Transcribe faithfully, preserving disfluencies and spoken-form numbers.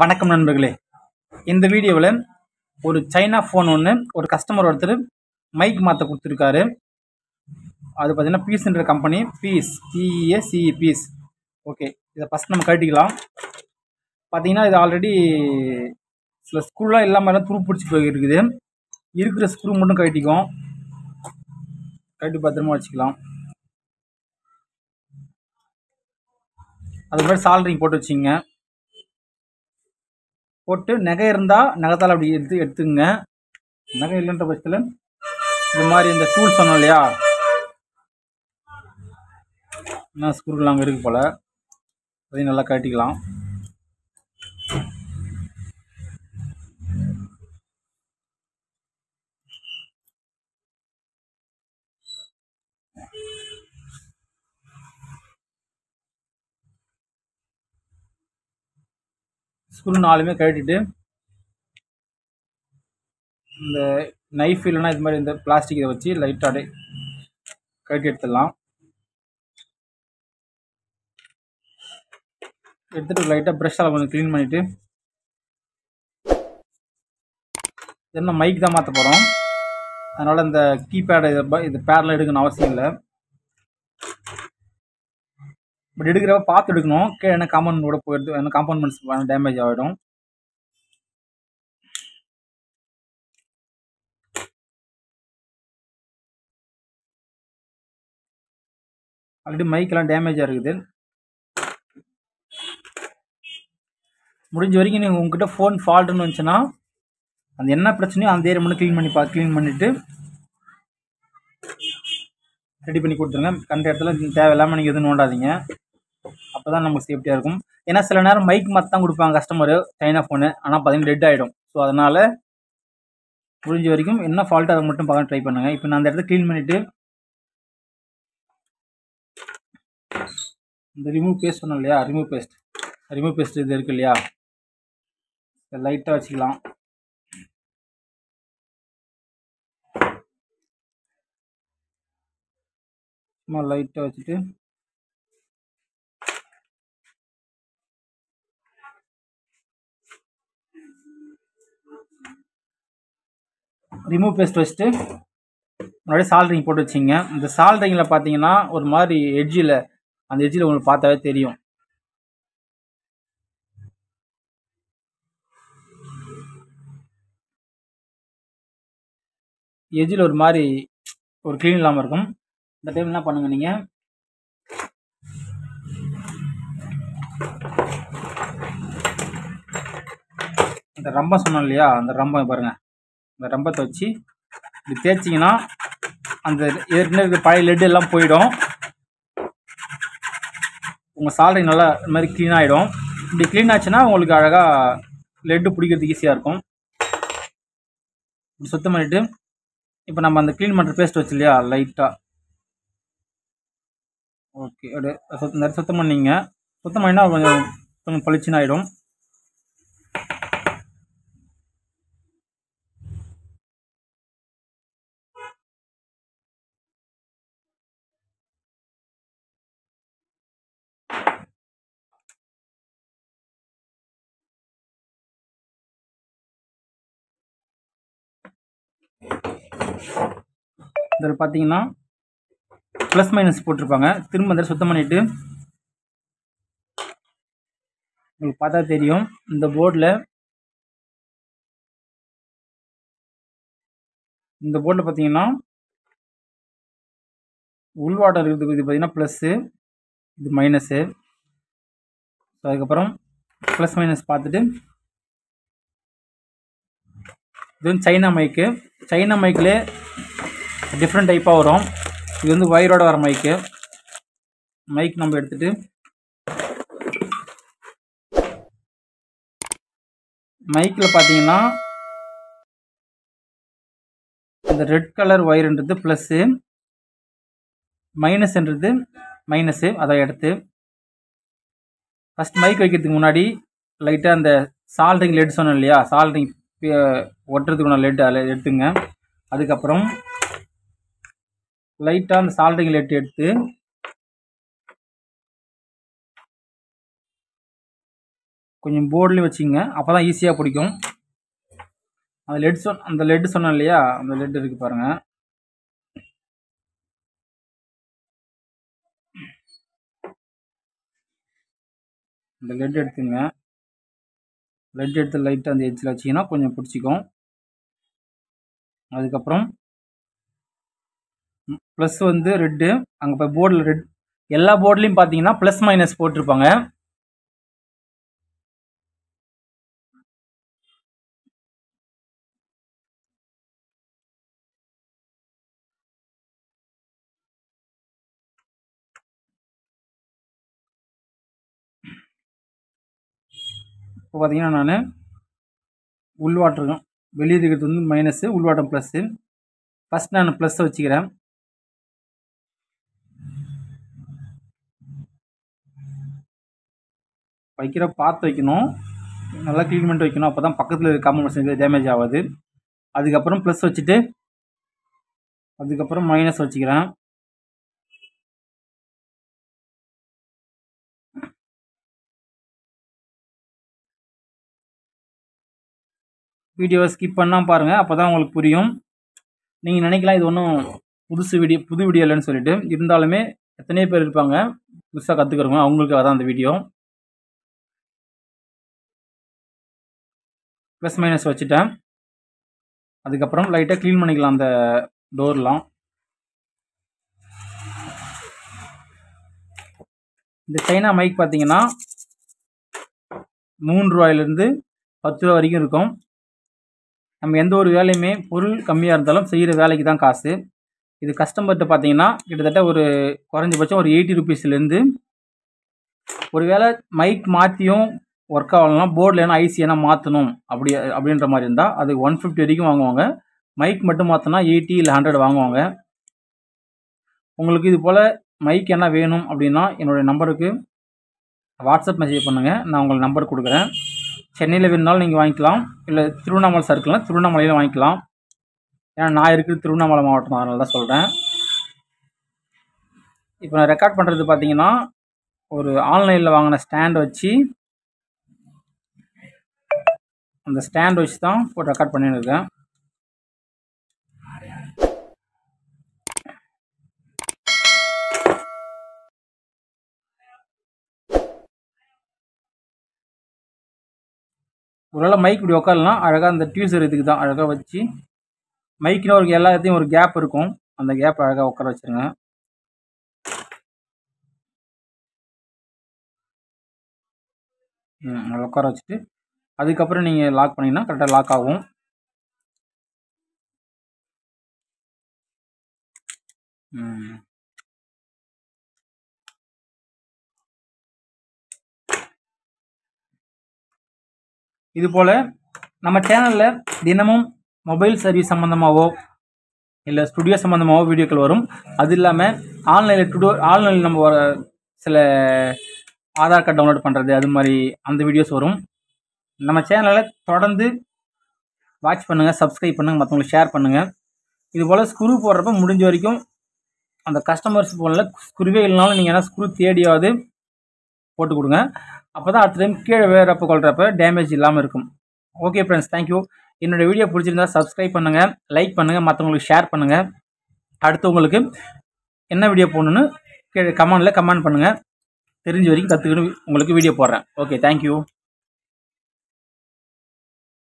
வணக்கம் நண்பர்களே இந்த வீடியோவில் ஒரு சைனா ஃபோன் ஒன்று ஒரு கஸ்டமர் ஒருத்தர் மைக் மாற்ற கொடுத்துருக்காரு அது பார்த்தீங்கன்னா பீஸ்ன்ற கம்பெனி பீஸ் டிஏ சிஇ பீஸ் ஓகே இதை ஃபஸ்ட் நம்ம கட்டிக்கலாம் பார்த்தீங்கன்னா இது ஆல்ரெடி சில ஸ்க்ரூலாம் இல்லாமல் எல்லாம் துரு பிடிச்சி போயிருக்குது இருக்கிற ஸ்க்ரூ மட்டும் கட்டிக்கும் கட்டி பத்திரமா வச்சுக்கலாம் அது மாதிரி சால்ரிங் போட்டு வச்சுங்க போட்டு நகை இருந்தால் நகைத்தால் அப்படி எடுத்து எடுத்துங்க நகை இல்லைன்ற பட்சத்தில் இந்த மாதிரி இந்த டூல் சொன்னோம் இல்லையா என்ன ஸ்க்ரூலாம் அங்கே இருக்குது போல் அதையும் நல்லா கட்டிக்கலாம் ஸ்க்ரூ நாலுமே கட்டிட்டு இந்த நைஃப் இல்லைன்னா இது மாதிரி இந்த பிளாஸ்டிக் இதை வச்சு லைட்டாக கட்டி எடுத்துடலாம் எடுத்துகிட்டு லைட்டாக ப்ரெஷ்ஷால் கொஞ்சம் க்ளீன் பண்ணிவிட்டு என்ன மைக் தான் மாற்ற போகிறோம் அதனால் இந்த கீபேடை இதை இது பேடெலாம் எடுக்கணும்னு அவசியம் இல்லை பட் எடுக்கிறப்ப பார்த்து எடுக்கணும் கே என்ன காம்பவுண்டோட போயிடுது ஏன்னா காம்பவுண்ட்மெண்ட்ஸ் டேமேஜ் ஆகிடும் ஆல்ரெடி மைக்கெல்லாம் டேமேஜாக இருக்குது முடிஞ்ச வரைக்கும் நீங்கள் உங்ககிட்ட ஃபோன் ஃபால்ட்டுன்னு வந்துச்சுன்னா அந்த என்ன பிரச்சனையோ அந்த ஏரியா மட்டும் க்ளீன் பண்ணி பா க்ளீன் பண்ணிவிட்டு ரெடி பண்ணி கொடுத்துருங்க கண்ட இடத்துல தேவையில்லாமல் நீங்கள் எதுவும் நோண்டாதீங்க அப்போ தான் நமக்கு சேஃப்டியாக இருக்கும் ஏன்னா சில நேரம் மைக் மாற்ற தான் கொடுப்பாங்க கஸ்டமரு சைனா ஃபோனு ஆனால் பார்த்தீங்கன்னா டெட் ஆகிடும் ஸோ அதனால் புரிஞ்ச வரைக்கும் என்ன ஃபால்ட்டு அதை மட்டும் பார்க்க ட்ரை பண்ணுங்கள் இப்போ நான் அந்த இடத்த க்ளீன் பண்ணிவிட்டு இந்த ரிமூவ் பேஸ்ட் பண்ணோம் இல்லையா ரிமூவ் பேஸ்ட் ரிமூவ் பேஸ்ட் இது இருக்குது இல்லையா லைட்டாக வச்சுக்கலாம் சும்மா லைட்டாக வச்சுட்டு ரிமூவ் பேஸ்ட் வச்சுட்டு முன்னாடி சால்ரிங் போட்டு வச்சிங்க இந்த சால்ரிங்கில் பார்த்தீங்கன்னா ஒரு மாதிரி எட்ஜில் அந்த எட்ஜில் உங்களுக்கு பார்த்தாவே தெரியும் எட்ஜில் ஒரு மாதிரி ஒரு க்ளீன் இல்லாமல் இருக்கும் இந்த டைம் என்ன பண்ணுங்கள் நீங்கள் இந்த ரம்பம் சொன்னோம் இல்லையா அந்த ரம்பம் பாருங்கள் இந்த ரம்பத்தை வச்சு இப்படி தேய்ச்சிங்கன்னா அந்த ஏற்கனவே இருக்கிற பழைய லெட் எல்லாம் போயிடும் உங்கள் சால்ரி நல்லா இந்த மாதிரி க்ளீன் ஆகிடும் இப்படி க்ளீன் ஆச்சுன்னா உங்களுக்கு அழகாக லெட்டு பிடிக்கிறதுக்கு ஈஸியாக இருக்கும் இப்படி சுத்தம் பண்ணிவிட்டு இப்போ நம்ம அந்த க்ளீன் பண்ணுற பேஸ்ட் வச்சு இல்லையா லைட்டாக ஓகே அப்படியே சுத்த நிறைய சுத்தம் பண்ணிங்க சுத்தம் பண்ணினா கொஞ்சம் கொஞ்சம் பளிச்சுன்னு ஆகிடும் இதில் பார்த்தீங்கன்னா ப்ளஸ் மைனஸ் போட்டிருப்பாங்க திரும்ப அந்த சுத்தம் பண்ணிவிட்டு உங்களுக்கு பார்த்தா தெரியும் இந்த போர்டில் இந்த போர்டில் பார்த்தீங்கன்னா உள்வாட்டம் இருக்கிறதுக்கு இது பார்த்தீங்கன்னா ப்ளஸ்ஸு இது மைனஸு ஸோ அதுக்கப்புறம் ப்ளஸ் மைனஸ் பார்த்துட்டு இது வந்து சைனா மைக்கு சைனா மைக்கில் டிஃப்ரெண்ட் டைப்பாக வரும் இது வந்து ஒயரோட வர மைக்கு மைக் நம்ம எடுத்துகிட்டு மைக்கில் பார்த்தீங்கன்னா இந்த ரெட் கலர் ஒயருன்றது ப்ளஸ்ஸு மைனஸ்ன்றது மைனஸு அதை எடுத்து ஃபஸ்ட் மைக் வைக்கிறதுக்கு முன்னாடி லைட்டாக அந்த சால்ரிங் லெட் சொன்னோம் இல்லையா சால்ரிங் ஒட்டுறதுக்குள்ள லெட் அதில் எடுத்துங்க அதுக்கப்புறம் லைட்டாக அந்த சால்ரிங் லெட் எடுத்து கொஞ்சம் போர்ட்ல வெச்சிங்க அப்பதான் ஈஸியா பிடிக்கும் அந்த லெட் அந்த லெட் சொன்ன இல்லையா அந்த லெட் இருக்கு பாருங்க இந்த லெட் எடுத்துங்க லெட் எடுத்து லைட்டா அந்த எட்ஜ்ல வெச்சீனா கொஞ்சம் பிடிச்சிக்கும் அதுக்கு அப்புறம் प्लस वो रेड अगे बोर्ड रेड एल बोर्ड पाती प्लस माइनस पट्टा पाती ना उल्वाटर वे माइनस उल्वाटम प्लस फर्स्ट ना प्लस वचिक्रेन வைக்கிற பாத் வைக்கணும் நல்லா க்ளீன் பண்ணி வைக்கணும் அப்பதான் பக்கத்துல இருக்க காம்பன்சேஷன் டேமேஜ் ஆகாது அதுக்கு அப்புறம் + வச்சிட்டு அதுக்கு அப்புறம் மைனஸ் வச்சிக்கிறேன் வீடியோவை ஸ்கிப் பண்ணாம பாருங்க அப்பதான் உங்களுக்கு புரியும் நீங்க நினைக்கலாம் இது ஒண்ணும் புதுசு வீடியோ புது வீடியோ இல்லன்னு சொல்லிட்டு இருந்தாலுமே எத்தனை பேர் இருப்பாங்க புதுசா கத்துக்குறவங்க அவங்களுக்கு அதான் அந்த வீடியோ प्लस मैनस वचिटे अदक लाइटा क्लीन पड़ा डोर चाइना माइक पाती मूं रूल पत् रूप नम्बर वेलयुमें कमिया वेले की कास इत कस्टमर पाती कट और कुछ और एटी रुपीसल माइक मातियों वर्क आगना बोर्ड ईसी मातनों अब अभी अभी वन फिफ्टी वांगा मैक मटना एटी हंड्रड वांगा उपोल मैक वेणूँ अब नंबर के वाट्सअप मेसेज पड़ूंग ना उ नंबर को चेन्न नहीं वांगल तिरुवण्णामலை सर्कल तिरुवण्णामலை वांगल ऐसा ना तिरुवण्णामலை मावट्टम सुलें इन रेकार्ड पड़े पाती और आनलेन वांगन स्टैंड वी அந்த ஸ்டாண்ட் வச்சு தான் போட் ரெக்கார்ட் பண்ணிட்டு இருக்கேன் ஒருவேளை மைக் இப்படி உட்காரலனா அழகா அந்த டியூசர் இதுக்கு தான் அழகா வச்சு மைக்ல ஒரு எல்லாத்தையும் ஒரு கேப் இருக்கும் அந்த கேப் அழகா உட்கார வச்சிருங்க ம் உட்கார வச்சிட்டு அதுக்கு அப்புறம் நீங்க லாக் பண்ணீனா கரெக்ட்டா லாக் ஆகும் ம் இது போல நம்ம சேனல்ல தினமும் மொபைல் சர்வீஸ் சம்பந்தமாவோ இல்ல ஸ்டுடியோ சம்பந்தமாவோ வீடியோக்கள் வரும் அது இல்லாம ஆன்லைன்ல டுடோர் ஆன்லைன்ல நம்ம சில ஆதார் கார்டு டவுன்லோட் பண்றது அது மாதிரி அந்த வீடியோஸ் வரும் நம்ம சேனலை தொடர்ந்து வாட்ச் பண்ணுங்க சப்ஸ்கிரைப் பண்ணுங்க மற்றவங்களுக்கு ஷேர் பண்ணுங்க இது போல ஸ்க்ரூ போடுறப்ப முடிஞ்ச வரைக்கும் அந்த கஸ்டமர்ஸ் போன்ல ஸ்க்ரூவே இல்லனாலும் நீங்க என்ன ஸ்க்ரூ தேடியாவது போட்டு கொடுங்க அப்பதான் அடுத்த டைம் கீழ வேறப்ப கொல்றப்ப டேமேஜ் இல்லாம இருக்கும் ஓகே फ्रेंड्स थैंक यू என்னோட வீடியோ பிடிச்சிருந்தா சப்ஸ்கிரைப் பண்ணுங்க லைக் பண்ணுங்க மற்றவங்களுக்கு ஷேர் பண்ணுங்க அடுத்து உங்களுக்கு என்ன வீடியோ போடணும்னு கீழ கமெண்ட்ல கமெண்ட் பண்ணுங்க தெரிஞ்ச வரைக்கும் கத்துக்கிட்டு உங்களுக்கு வீடியோ போடுறேன் ஓகே थैंक यू